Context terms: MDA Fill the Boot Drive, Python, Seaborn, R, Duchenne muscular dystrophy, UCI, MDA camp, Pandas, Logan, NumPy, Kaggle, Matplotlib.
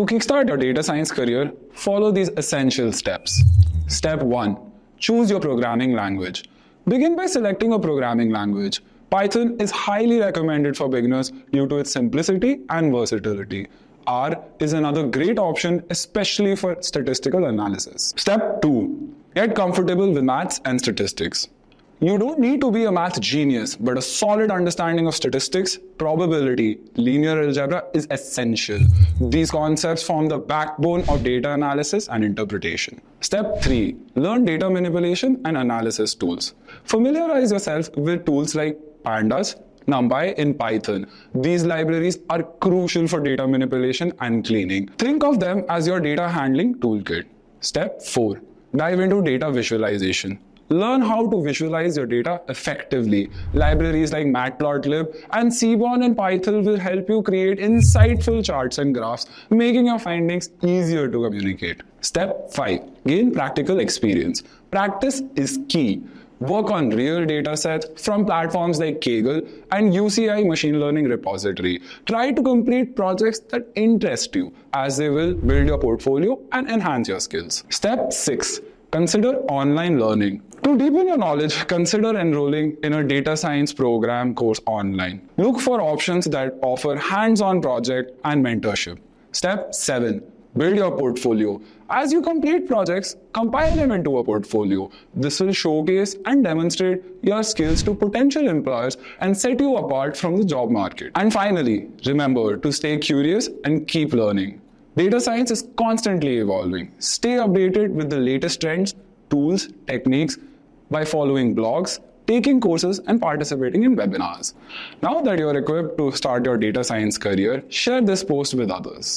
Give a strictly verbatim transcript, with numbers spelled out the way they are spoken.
To kickstart your data science career, follow these essential steps. Step one. Choose your programming language. Begin by selecting a programming language. Python is highly recommended for beginners due to its simplicity and versatility. R is another great option, especially for statistical analysis. Step two. Get comfortable with maths and statistics. You don't need to be a math genius, but a solid understanding of statistics, probability, linear algebra is essential. These concepts form the backbone of data analysis and interpretation. Step three. Learn data manipulation and analysis tools. Familiarize yourself with tools like Pandas, NumPy in Python. These libraries are crucial for data manipulation and cleaning. Think of them as your data handling toolkit. Step four. Dive into data visualization. Learn how to visualize your data effectively. Libraries like Matplotlib and Seaborn in Python will help you create insightful charts and graphs, making your findings easier to communicate. Step five. Gain practical experience. Practice is key. Work on real data sets from platforms like Kaggle and U C I machine learning repository. Try to complete projects that interest you, as they will build your portfolio and enhance your skills. Step six. Consider online learning. To deepen your knowledge, consider enrolling in a data science program course online. Look for options that offer hands-on project and mentorship. Step seven. Build your portfolio. As you complete projects, compile them into a portfolio. This will showcase and demonstrate your skills to potential employers and set you apart from the job market. And finally, remember to stay curious and keep learning. Data science is constantly evolving. Stay updated with the latest trends, tools, techniques by following blogs, taking courses, and participating in webinars. Now that you're equipped to start your data science career, share this post with others.